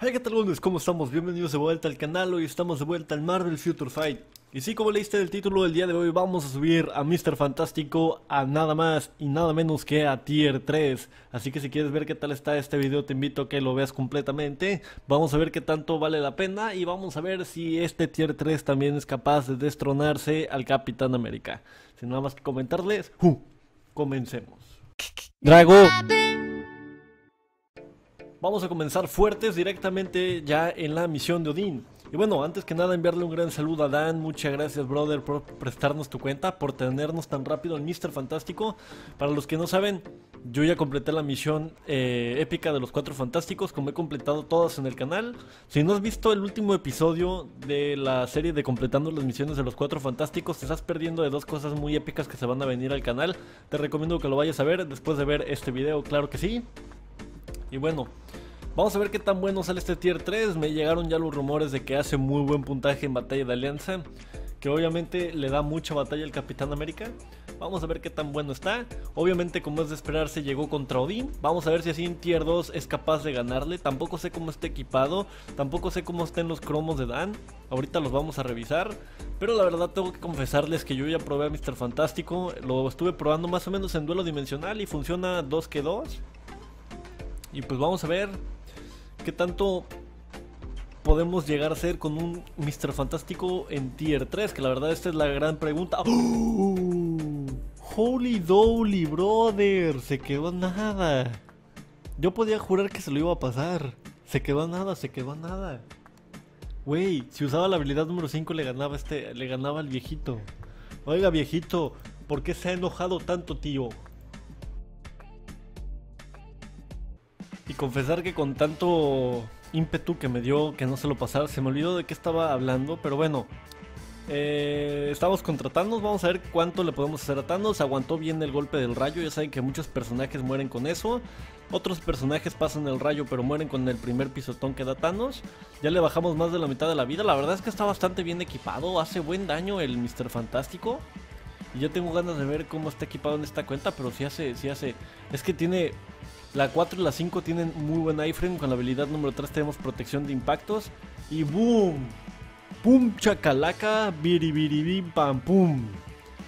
Hey, ¿qué tal, amigos? ¿Cómo estamos? Bienvenidos de vuelta al canal. Hoy estamos de vuelta al Marvel Future Fight. Y sí, como leíste del título, el día de hoy vamos a subir a Mr. Fantástico a nada más y nada menos que a Tier 3. Así que si quieres ver qué tal está este video, te invito a que lo veas completamente. Vamos a ver qué tanto vale la pena y vamos a ver si este Tier 3 también es capaz de destronarse al Capitán América. Sin nada más que comentarles, comencemos. ¡Drago! Vamos a comenzar fuertes directamente ya en la misión de Odín. Y bueno, antes que nada enviarle un gran saludo a Dan. Muchas gracias, brother, por prestarnos tu cuenta, por tenernos tan rápido en Mr. Fantástico. Para los que no saben, yo ya completé la misión épica de los Cuatro Fantásticos, como he completado todas en el canal. Si no has visto el último episodio de la serie de completando las misiones de los Cuatro Fantásticos, te estás perdiendo de dos cosas muy épicas que se van a venir al canal. Te recomiendo que lo vayas a ver después de ver este video, claro que sí. Y bueno, vamos a ver qué tan bueno sale este Tier 3. Me llegaron ya los rumores de que hace muy buen puntaje en Batalla de Alianza, que obviamente le da mucha batalla al Capitán América. Vamos a ver qué tan bueno está. Obviamente, como es de esperarse, llegó contra Odín. Vamos a ver si así en Tier 2 es capaz de ganarle. Tampoco sé cómo está equipado, tampoco sé cómo estén los cromos de Dan. Ahorita los vamos a revisar. Pero la verdad tengo que confesarles que yo ya probé a Mr. Fantástico. Lo estuve probando más o menos en duelo dimensional y funciona 2 que 2. Y pues vamos a ver qué tanto podemos llegar a ser con un Mr. Fantástico en Tier 3, que la verdad esta es la gran pregunta. ¡Oh! ¡Holy Dolly, brother! Se quedó nada. Yo podía jurar que se lo iba a pasar. Se quedó nada, se quedó nada. Wey, si usaba la habilidad número 5 le ganaba al viejito. Oiga, viejito, ¿por qué se ha enojado tanto, tío? Y confesar que con tanto ímpetu que me dio que no se lo pasara, se me olvidó de qué estaba hablando. Pero bueno, estamos contra Thanos. Vamos a ver cuánto le podemos hacer a Thanos. Aguantó bien el golpe del rayo. Ya saben que muchos personajes mueren con eso. Otros personajes pasan el rayo pero mueren con el primer pisotón que da Thanos. Ya le bajamos más de la mitad de la vida. La verdad es que está bastante bien equipado. Hace buen daño el Mr. Fantástico. Y yo tengo ganas de ver cómo está equipado en esta cuenta. Pero sí hace. Es que tiene... La 4 y la 5 tienen muy buen iframe. Con la habilidad número 3 tenemos protección de impactos. Y boom, pum, chacalaca, biribiribim, pam, pum.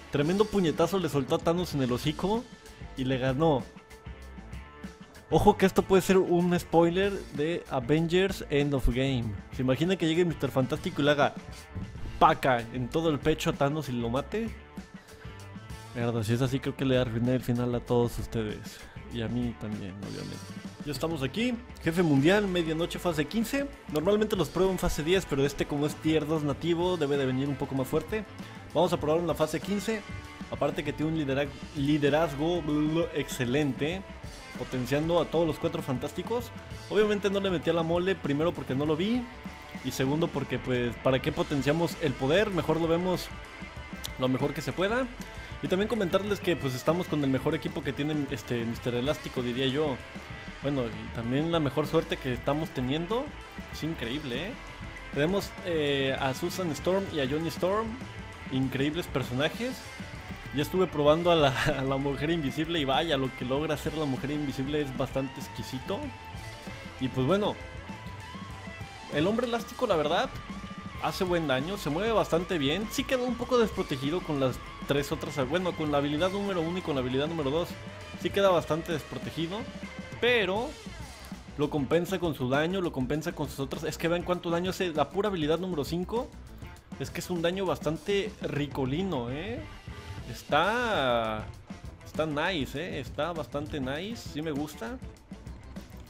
Tremendo puñetazo le soltó a Thanos en el hocico y le ganó. Ojo que esto puede ser un spoiler de Avengers End of Game. ¿Se imagina que llegue Mr. Fantástico y le haga paca en todo el pecho a Thanos y lo mate? Mierda, si es así creo que le arruiné el final a todos ustedes. Y a mí también, obviamente. Ya estamos aquí, jefe mundial, medianoche, fase 15. Normalmente los pruebo en fase 10, pero este como es tier 2 nativo, debe de venir un poco más fuerte. Vamos a probarlo en la fase 15. Aparte que tiene un liderazgo excelente, potenciando a todos los Cuatro Fantásticos. Obviamente no le metí a la mole, primero porque no lo vi, y segundo porque pues para qué potenciamos el poder, mejor lo vemos lo mejor que se pueda. Y también comentarles que pues estamos con el mejor equipo que tiene este Mr. Elástico, diría yo. Bueno, y también la mejor suerte que estamos teniendo. Es increíble, ¿eh? Tenemos a Susan Storm y a Johnny Storm. Increíbles personajes. Ya estuve probando a la Mujer Invisible y vaya, lo que logra hacer la Mujer Invisible es bastante exquisito. Y pues bueno, el Hombre Elástico, la verdad, hace buen daño, se mueve bastante bien. Sí quedó un poco desprotegido con las tres otras, bueno, con la habilidad número 1 y con la habilidad número 2. Sí queda bastante desprotegido, pero lo compensa con su daño, lo compensa con sus otras. Es que vean cuánto daño hace la pura habilidad número 5. Es que es un daño bastante ricolino, ¿eh? Está nice, ¿eh? Está bastante nice, sí me gusta.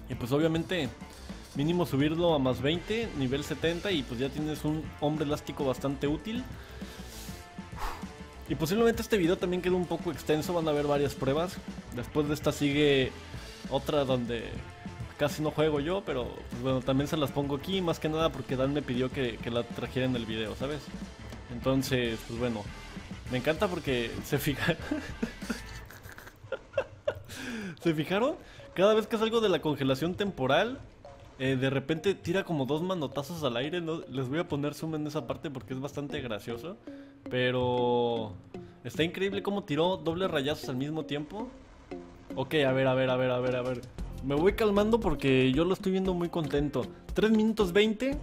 Y pues obviamente... mínimo subirlo a más 20, nivel 70, y pues ya tienes un Hombre Elástico bastante útil. Y posiblemente este video también quedó un poco extenso, van a haber varias pruebas. Después de esta sigue otra donde casi no juego yo, pero pues bueno, también se las pongo aquí, más que nada porque Dan me pidió que la trajera en el video, ¿sabes? Entonces, pues bueno, me encanta porque se fijan. ¿Se fijaron? Cada vez que salgo de la congelación temporal... de repente tira como dos manotazos al aire, ¿no? Les voy a poner zoom en esa parte porque es bastante gracioso. Pero... está increíble cómo tiró doble rayazos al mismo tiempo. Ok, a ver. Me voy calmando porque yo lo estoy viendo muy contento. 3 minutos 20.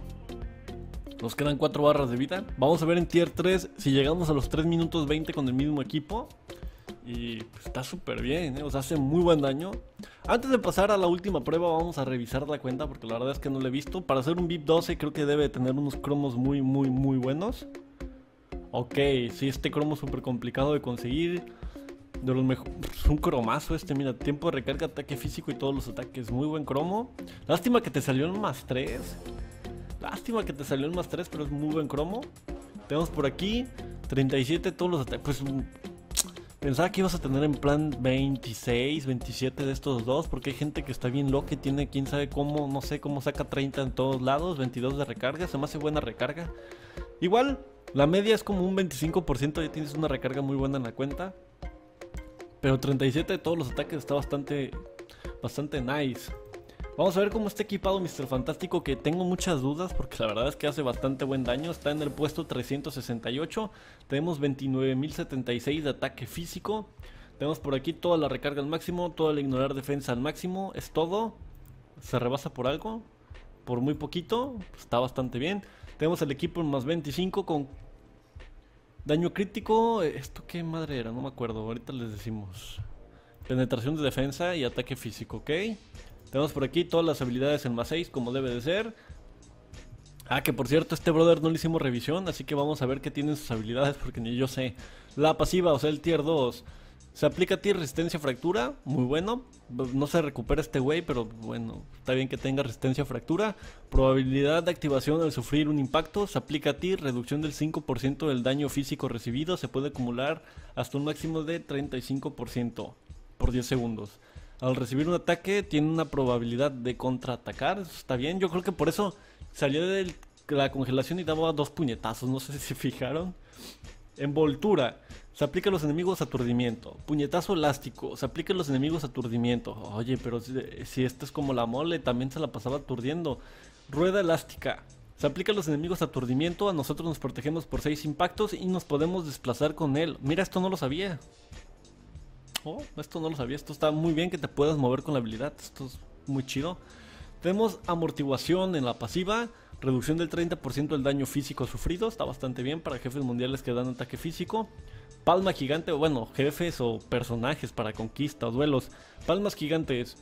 Nos quedan 4 barras de vida. Vamos a ver en Tier 3 si llegamos a los 3 minutos 20 con el mismo equipo. Y pues, está súper bien, ¿eh? O sea, hace muy buen daño. Antes de pasar a la última prueba, vamos a revisar la cuenta porque la verdad es que no la he visto. Para hacer un VIP 12 creo que debe tener unos cromos muy buenos. Ok, sí, este cromo súper complicado de conseguir. De los mejores, un cromazo este, mira, tiempo de recarga, ataque físico y todos los ataques, muy buen cromo. Lástima que te salió en más 3. Lástima que te salió en más 3, pero es muy buen cromo. Tenemos por aquí 37, todos los ataques, pues... Pensaba que ibas a tener en plan 26, 27 de estos dos, porque hay gente que está bien loca y tiene quién sabe cómo, no sé cómo saca 30 en todos lados, 22 de recarga, se me hace buena recarga. Igual, la media es como un 25%, ya tienes una recarga muy buena en la cuenta. Pero 37 de todos los ataques está bastante nice. Vamos a ver cómo está equipado Mr. Fantástico, que tengo muchas dudas porque la verdad es que hace bastante buen daño. Está en el puesto 368. Tenemos 29.076 de ataque físico. Tenemos por aquí toda la recarga al máximo, toda la ignorar defensa al máximo. Es todo. Se rebasa por algo, por muy poquito. Está bastante bien. Tenemos el equipo en más 25 con... daño crítico, ¿esto qué madre era? No me acuerdo, ahorita les decimos. Penetración de defensa y ataque físico, ok. Tenemos por aquí todas las habilidades en más 6, como debe de ser. Ah, que por cierto, este brother no le hicimos revisión, así que vamos a ver qué tienen sus habilidades, porque ni yo sé. La pasiva, o sea, el tier 2. Se aplica a ti resistencia a fractura, muy bueno. No se recupera este güey, pero bueno, está bien que tenga resistencia a fractura. Probabilidad de activación al sufrir un impacto. Se aplica a ti reducción del 5% del daño físico recibido. Se puede acumular hasta un máximo de 35% por 10 segundos. Al recibir un ataque tiene una probabilidad de contraatacar. Eso está bien, yo creo que por eso salió de la congelación y daba dos puñetazos, no sé si se fijaron. Envoltura. Se aplica a los enemigos aturdimiento. Puñetazo elástico. Se aplica a los enemigos aturdimiento. Oye, pero si esta es como la mole, también se la pasaba aturdiendo. Rueda elástica. Se aplica a los enemigos aturdimiento. A nosotros nos protegemos por 6 impactos y nos podemos desplazar con él. Mira, esto no lo sabía. Oh, esto no lo sabía. Esto está muy bien que te puedas mover con la habilidad. Esto es muy chido. Tenemos amortiguación en la pasiva. Reducción del 30% del daño físico sufrido. Está bastante bien para jefes mundiales que dan ataque físico. Palma gigante, bueno, jefes o personajes para conquista o duelos. Palmas gigantes.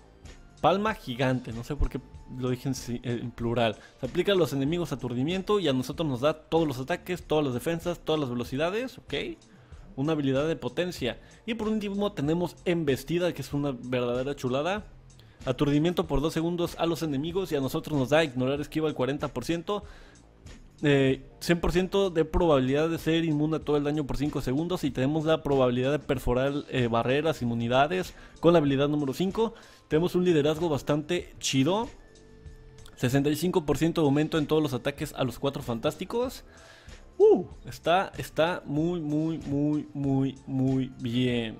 Palma gigante, no sé por qué lo dije en plural. Se aplica a los enemigos aturdimiento y a nosotros nos da todos los ataques, todas las defensas, todas las velocidades, ok. Una habilidad de potencia. Y por último tenemos embestida, que es una verdadera chulada. Aturdimiento por 2 segundos a los enemigos y a nosotros nos da ignorar esquiva al 40%. 100% de probabilidad de ser inmune a todo el daño por 5 segundos y tenemos la probabilidad de perforar barreras, inmunidades con la habilidad número 5. Tenemos un liderazgo bastante chido, 65% de aumento en todos los ataques a los 4 fantásticos. Está muy bien.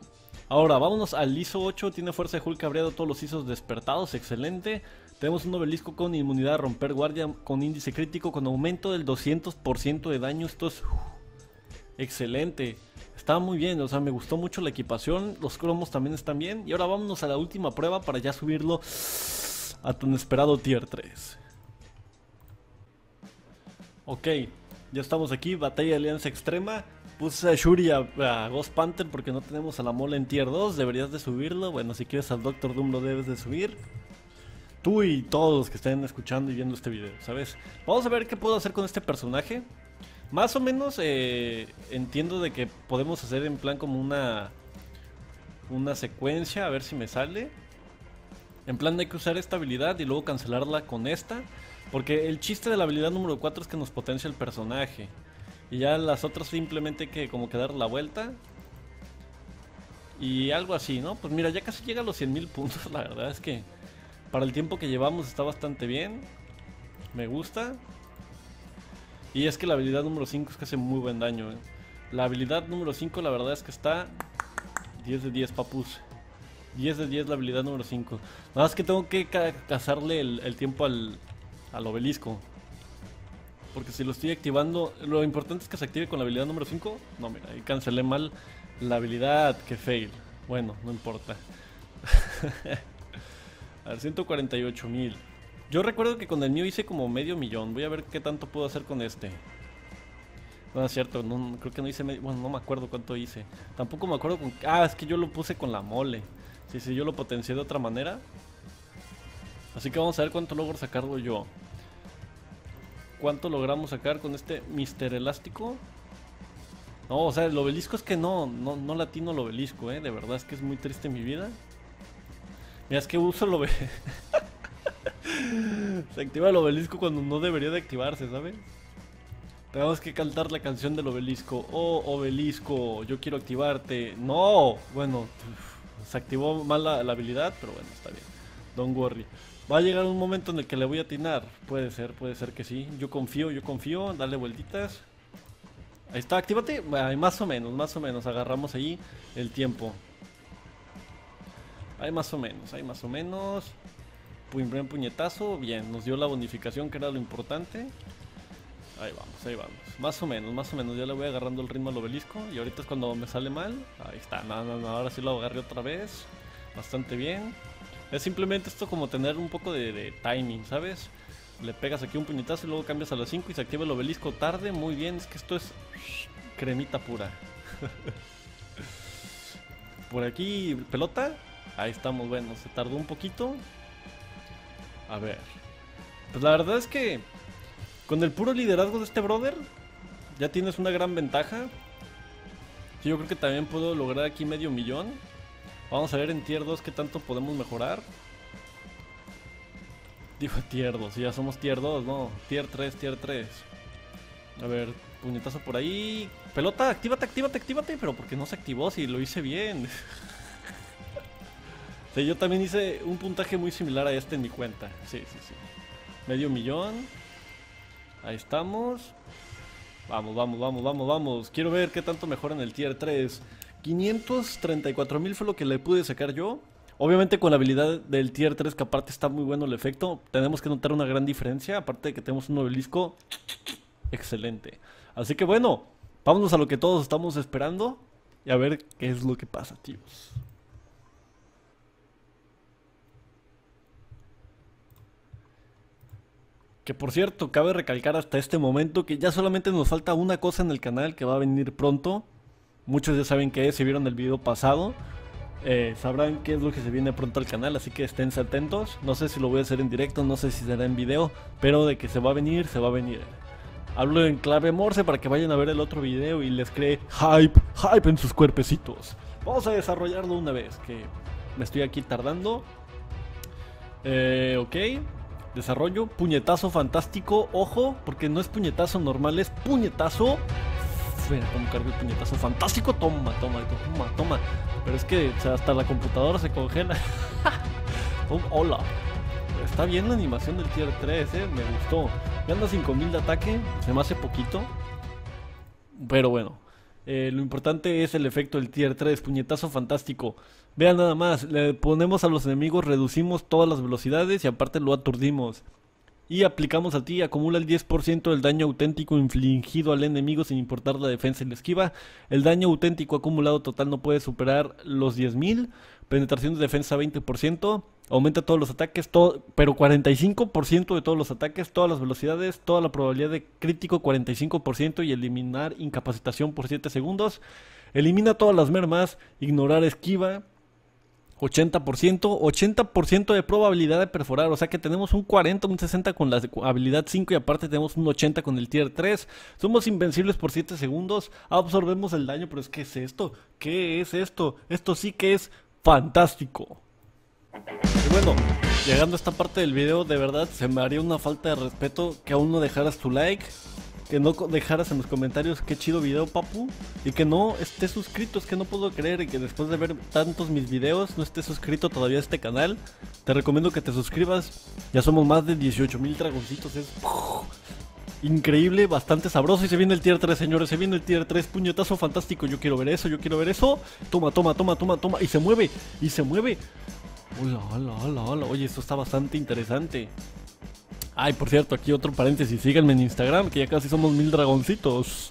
Ahora vámonos al ISO 8, tiene fuerza de Hulk cabreado, todos los ISOs despertados, excelente. Tenemos un obelisco con inmunidad a romper guardia, con índice crítico, con aumento del 200% de daño. Esto es excelente. Está muy bien, o sea, me gustó mucho la equipación. Los cromos también están bien. Y ahora vámonos a la última prueba para ya subirlo a tu esperado Tier 3. Ok, ya estamos aquí, batalla de alianza extrema. Puse a Shuri a Ghost Panther porque no tenemos a la mole en Tier 2. Deberías de subirlo, bueno, si quieres al Doctor Doom lo debes de subir. Tú y todos los que estén escuchando y viendo este video, ¿sabes? Vamos a ver qué puedo hacer con este personaje. Más o menos entiendo de que podemos hacer en plan como una secuencia. A ver si me sale. En plan hay que usar esta habilidad y luego cancelarla con esta. Porque el chiste de la habilidad número 4 es que nos potencia el personaje. Y ya las otras simplemente hay que como que dar la vuelta. Y algo así, ¿no? Pues mira, ya casi llega a los 100.000 puntos. La verdad es que... para el tiempo que llevamos está bastante bien. Me gusta. Y es que la habilidad número 5 es que hace muy buen daño, ¿eh? La habilidad número 5 la verdad es que está 10 de 10 papus. 10 de 10 la habilidad número 5. Nada más que tengo que cazarle el tiempo al obelisco. Porque si lo estoy activando, lo importante es que se active con la habilidad número 5. No, mira, ahí cancelé mal la habilidad que fail. Bueno, no importa. A ver, 148,000. Yo recuerdo que con el mío hice como medio millón. Voy a ver qué tanto puedo hacer con este. No es cierto, no, creo que no hice medio. Bueno, no me acuerdo cuánto hice. Tampoco me acuerdo con... Ah, es que yo lo puse con la mole. Sí, yo lo potencié de otra manera. Así que vamos a ver cuánto logro sacarlo yo. ¿Cuánto logramos sacar con este Mr. Elástico? No, o sea, el obelisco es que no latino el obelisco, de verdad es que es muy triste mi vida. Mira, es que uso el obelisco. Se activa el obelisco cuando no debería de activarse, ¿sabes? Tenemos que cantar la canción del obelisco. Oh, obelisco, yo quiero activarte. No, bueno, se activó mal la habilidad, pero bueno, está bien. Don't worry. Va a llegar un momento en el que le voy a atinar. Puede ser que sí. Yo confío. Dale vueltitas. Ahí está, actívate. Más o menos. Agarramos ahí el tiempo. Ahí más o menos. Primer puñetazo. Bien, nos dio la bonificación que era lo importante. Ahí vamos. Más o menos. Ya le voy agarrando el ritmo al obelisco. Y ahorita es cuando me sale mal. Ahí está. No. Ahora sí lo agarré otra vez. Bastante bien. Es simplemente esto como tener un poco de timing, ¿sabes? Le pegas aquí un puñetazo y luego cambias a las 5 y se activa el obelisco tarde. Muy bien, es que esto es cremita pura. Por aquí, pelota. Ahí estamos, bueno, se tardó un poquito. A ver. Pues la verdad es que con el puro liderazgo de este brother ya tienes una gran ventaja. Yo creo que también puedo lograr aquí medio millón. Vamos a ver en tier 2 qué tanto podemos mejorar. Digo tier 2, ya somos tier 2, no, tier 3. A ver, puñetazo por ahí. Pelota, actívate. Pero porque no se activó, si lo hice bien. Sí, yo también hice un puntaje muy similar a este en mi cuenta. Sí. Medio millón. Ahí estamos. Vamos. Quiero ver qué tanto mejora en el tier 3. 534,000 fue lo que le pude sacar yo. Obviamente con la habilidad del tier 3, que aparte está muy bueno el efecto, tenemos que notar una gran diferencia, aparte de que tenemos un obelisco excelente. Así que bueno, vámonos a lo que todos estamos esperando y a ver qué es lo que pasa, tíos. Que por cierto, cabe recalcar hasta este momento que ya solamente nos falta una cosa en el canal que va a venir pronto. Muchos ya saben qué es, si vieron el video pasado, sabrán qué es lo que se viene pronto al canal, así que esténse atentos. No sé si lo voy a hacer en directo, no sé si será en video, pero de que se va a venir. Hablo en clave morse para que vayan a ver el otro video y les cree hype en sus cuerpecitos. Vamos a desarrollarlo una vez, que me estoy aquí tardando. Ok, desarrollo, puñetazo fantástico, ojo, porque no es puñetazo normal, es puñetazo. Mira cómo cargo el puñetazo fantástico. Toma. Pero es que, o sea, hasta la computadora se congela. Hola. Está bien la animación del tier 3, me gustó. Me anda 5,000 de ataque, se me hace poquito. Pero bueno, lo importante es el efecto del tier 3, puñetazo fantástico. Vean nada más, le ponemos a los enemigos, reducimos todas las velocidades y aparte lo aturdimos. Y aplicamos a ti, acumula el 10% del daño auténtico infligido al enemigo sin importar la defensa y la esquiva. El daño auténtico acumulado total no puede superar los 10,000. Penetración de defensa 20%. Aumenta todos los ataques, pero 45% de todos los ataques, todas las velocidades, toda la probabilidad de crítico 45% y eliminar incapacitación por 7 segundos. Elimina todas las mermas, ignorar esquiva. 80% de probabilidad de perforar, o sea que tenemos un 40, un 60 con la habilidad 5 y aparte tenemos un 80 con el tier 3. Somos invencibles por 7 segundos, absorbemos el daño, pero es que ¿es esto? ¿Qué es esto? Esto sí que es fantástico. Y bueno, llegando a esta parte del video, de verdad se me haría una falta de respeto que aún no dejaras tu like, que no dejaras en los comentarios qué chido video, papu, y que no estés suscrito. Es que no puedo creer que después de ver tantos mis videos no estés suscrito todavía a este canal. Te recomiendo que te suscribas. Ya somos más de 18,000 dragoncitos. Es increíble, bastante sabroso. Y se viene el tier 3, señores. Se viene el tier 3, puñetazo fantástico. Yo quiero ver eso. Toma. Y se mueve. Hola. Oye, esto está bastante interesante. Ay, por cierto, aquí otro paréntesis, síganme en Instagram, que ya casi somos 1000 dragoncitos.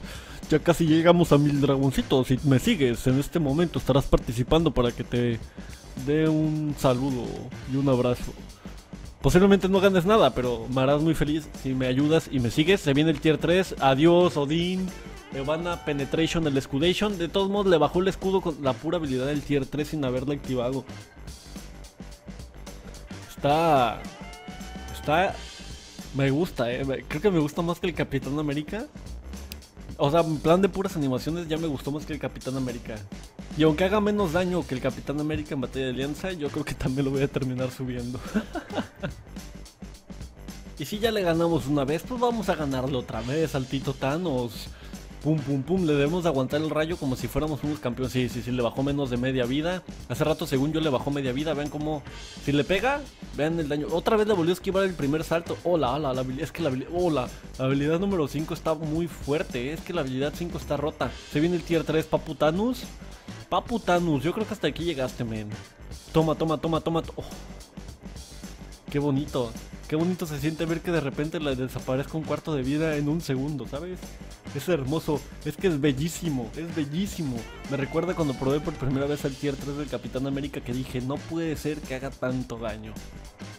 Ya casi llegamos a 1000 dragoncitos. Si me sigues, en este momento estarás participando para que te dé un saludo y un abrazo. Posiblemente no ganes nada, pero me harás muy feliz si me ayudas y me sigues. Se viene el tier 3. Adiós, Odín. Le van a penetration el escudation. De todos modos, le bajó el escudo con la pura habilidad del tier 3 sin haberla activado. Está... Me gusta, creo que me gusta más que el Capitán América. O sea, en plan de puras animaciones ya me gustó más que el Capitán América. Y aunque haga menos daño que el Capitán América en Batalla de Alianza, yo creo que también lo voy a terminar subiendo. Y si ya le ganamos una vez, pues vamos a ganarle otra vez al Tito Thanos. Pum, pum, pum, le debemos de aguantar el rayo como si fuéramos unos campeones. Sí, le bajó menos de media vida. Hace rato, según yo, le bajó media vida. Vean cómo, si le pega, vean el daño. Otra vez le volvió a esquivar el primer salto. Hola, hola, la habilidad, es que la habilidad, hola, la habilidad número 5 está muy fuerte. Es que la habilidad 5 está rota. Se viene el tier 3, Papu Thanos. Papu Thanos, yo creo que hasta aquí llegaste, men. Toma, toma, toma, toma. Oh. Qué bonito. Qué bonito se siente ver que de repente le desaparezca un cuarto de vida en un segundo, ¿sabes? Es hermoso, es que es bellísimo, es bellísimo. Me recuerda cuando probé por primera vez el tier 3 del Capitán América, que dije, no puede ser que haga tanto daño.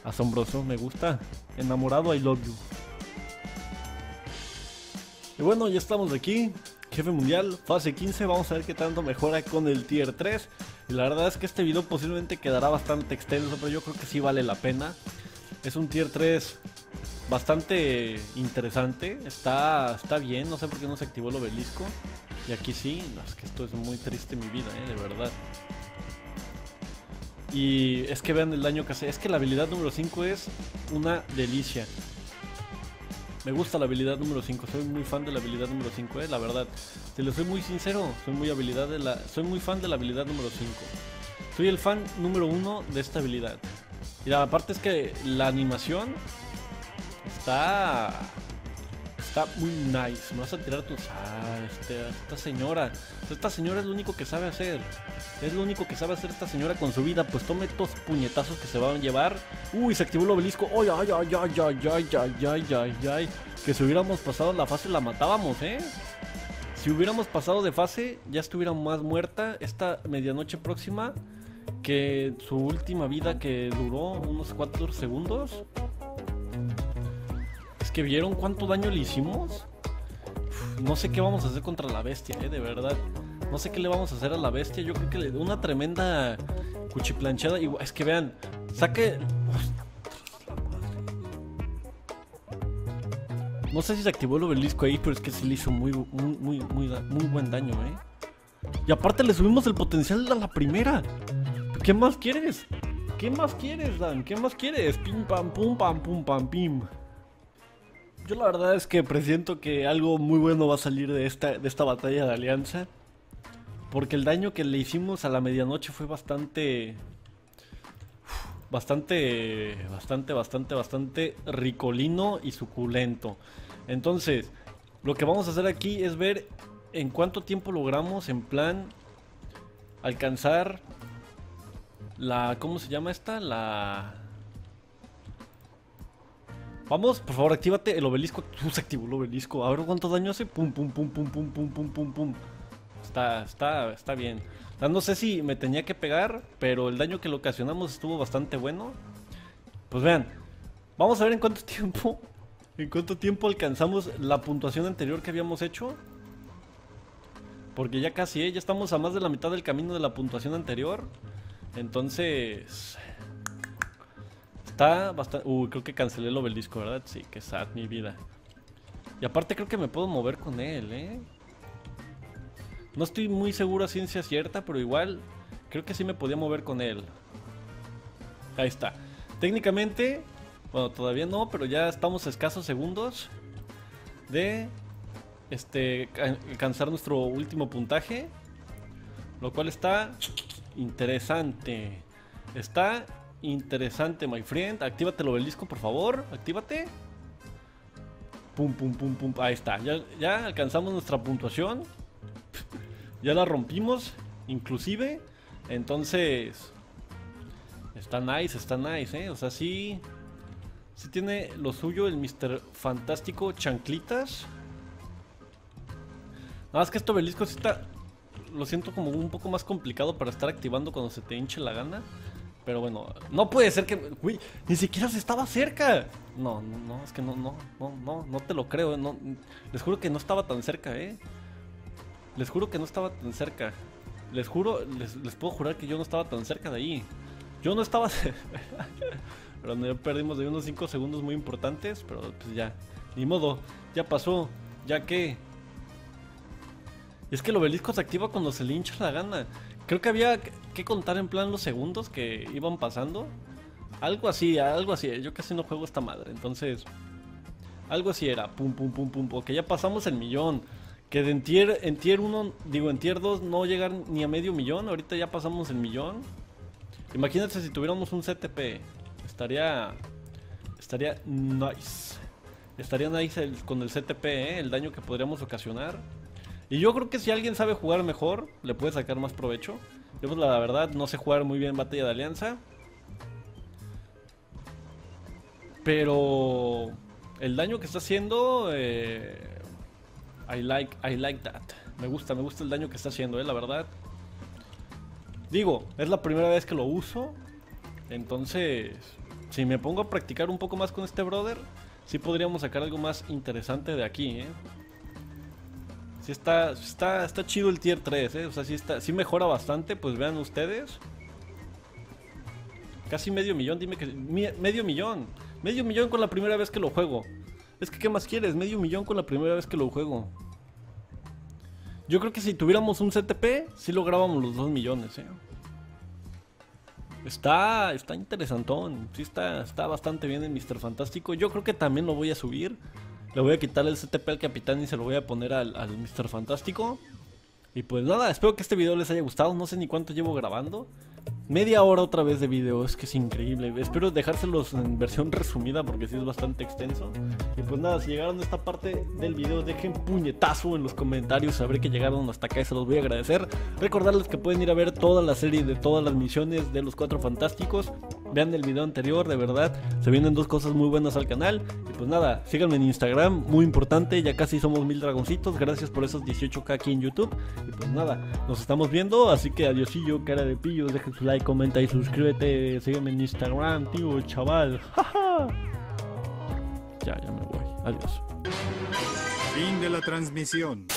Asombroso, me gusta. Enamorado, I love you. Y bueno, ya estamos aquí. Jefe mundial, fase 15, vamos a ver qué tanto mejora con el tier 3. Y la verdad es que este video posiblemente quedará bastante extenso, pero yo creo que sí vale la pena. Es un tier 3 bastante interesante. Está bien, no sé por qué no se activó el obelisco. Y aquí sí, es que esto es muy triste en mi vida, de verdad. Y es que vean el daño que hace. Es que la habilidad número 5 es una delicia. Me gusta la habilidad número 5, soy muy fan de la habilidad número 5, la verdad. Si les soy muy sincero, soy muy fan de la habilidad número 5. Soy el fan número 1 de esta habilidad. Y la parte es que la animación está muy nice. Me vas a tirar tus... Ah, esta señora. Esta señora es lo único que sabe hacer. Es lo único que sabe hacer esta señora con su vida. Pues tome estos puñetazos que se van a llevar. Uy, se activó el obelisco. Ay, ay, ay, ay, ay, ay, ay, ay, ay, ay. Que si hubiéramos pasado la fase la matábamos, Si hubiéramos pasado de fase ya estuviera más muerta esta medianoche próxima. Que su última vida que duró unos 4 segundos. Es que vieron cuánto daño le hicimos. Uf, no sé qué vamos a hacer contra la bestia, de verdad. No sé qué le vamos a hacer a la bestia. Yo creo que le doy una tremenda cuchiplanchada. Y es que vean, saque... No sé si se activó el obelisco ahí, pero es que sí le hizo muy buen daño, Y aparte le subimos el potencial a la primera. ¿Qué más quieres? ¿Qué más quieres, Dan? ¿Qué más quieres? Pim, pam, pum, pam, pum, pam, pim. Yo la verdad es que presiento que algo muy bueno va a salir de esta batalla de alianza. Porque el daño que le hicimos a la medianoche fue bastante ricolino y suculento. Entonces, lo que vamos a hacer aquí es ver en cuánto tiempo logramos en plan alcanzar... La... ¿Cómo se llama esta? La... Vamos, por favor, actívate el obelisco. Se activó el obelisco. A ver cuánto daño hace. Pum, pum, pum, pum, pum, pum, pum, pum, pum. Está bien. No sé si me tenía que pegar, pero el daño que le ocasionamos estuvo bastante bueno. Pues vean, vamos a ver en cuánto tiempo alcanzamos la puntuación anterior que habíamos hecho. Porque ya casi, ya estamos a más de la mitad del camino de la puntuación anterior. Entonces, está bastante... Uy, creo que cancelé el obelisco, ¿verdad? Sí, que sad, mi vida. Y aparte creo que me puedo mover con él, No estoy muy seguro a ciencia cierta, pero igual creo que sí me podía mover con él. Ahí está. Técnicamente, bueno, todavía no, pero ya estamos a escasos segundos de alcanzar nuestro último puntaje. Lo cual está... interesante. Está interesante, my friend. Actívate el obelisco, por favor. Actívate. Pum, pum, pum, pum. Ahí está. Ya alcanzamos nuestra puntuación. Ya la rompimos, inclusive. Entonces, está nice, O sea, sí... Sí tiene lo suyo el Mr. Fantástico chanclitas. Nada más que este obelisco sí está... lo siento como un poco más complicado para estar activando cuando se te hinche la gana. Pero bueno, no puede ser que... Uy, ni siquiera se estaba cerca. No, no, no, es que no te lo creo, no. Les juro que no estaba tan cerca, Les juro que no estaba tan cerca. Les juro, les puedo jurar que yo no estaba tan cerca de ahí. Yo no estaba... Pero ya perdimos de unos 5 segundos muy importantes. Pero pues ya, ni modo, ya pasó, ya que... Es que el obelisco se activa cuando se le hincha la gana. Creo que había que contar en plan los segundos que iban pasando. Algo así, yo casi no juego esta madre, entonces... Algo así era, pum, pum, pum, pum, porque ya pasamos el millón. Que de en tier 1, digo en tier 2 no llegar ni a medio millón, ahorita ya pasamos el millón. Imagínate si tuviéramos un CTP, estaría nice. Estaría nice con el CTP, el daño que podríamos ocasionar. Y yo creo que si alguien sabe jugar mejor, le puede sacar más provecho. Yo pues la verdad no sé jugar muy bien Batalla de Alianza. Pero el daño que está haciendo, I like that. Me gusta el daño que está haciendo, la verdad. Digo, es la primera vez que lo uso. Entonces, si me pongo a practicar un poco más con este brother, sí podríamos sacar algo más interesante de aquí, Sí está chido el tier 3, O sea, sí mejora bastante, pues vean ustedes. Casi medio millón, dime que... Medio millón. Medio millón con la primera vez que lo juego. Es que, ¿qué más quieres? Medio millón con la primera vez que lo juego. Yo creo que si tuviéramos un CTP, sí lográbamos los 2 millones, Está interesantón. Sí está bastante bien en Mr. Fantástico. Yo creo que también lo voy a subir. Le voy a quitar el CTP al Capitán y se lo voy a poner al Mr. Fantástico. Y pues nada, espero que este video les haya gustado. No sé ni cuánto llevo grabando. Media hora otra vez de video, es que es increíble. Espero dejárselos en versión resumida porque sí es bastante extenso. Y pues nada, si llegaron a esta parte del video, dejen puñetazo en los comentarios. Sabré que llegaron hasta acá y se los voy a agradecer. Recordarles que pueden ir a ver toda la serie de todas las misiones de los Cuatro Fantásticos. Vean el video anterior, de verdad, se vienen 2 cosas muy buenas al canal. Y pues nada, síganme en Instagram, muy importante, ya casi somos 1000 dragoncitos. Gracias por esos 18k aquí en YouTube. Y pues nada, nos estamos viendo, así que adiosillo, cara de pillos, dejen su like, comenta y suscríbete, sígueme en Instagram, tío, chaval. Ya me voy, adiós. Fin de la transmisión.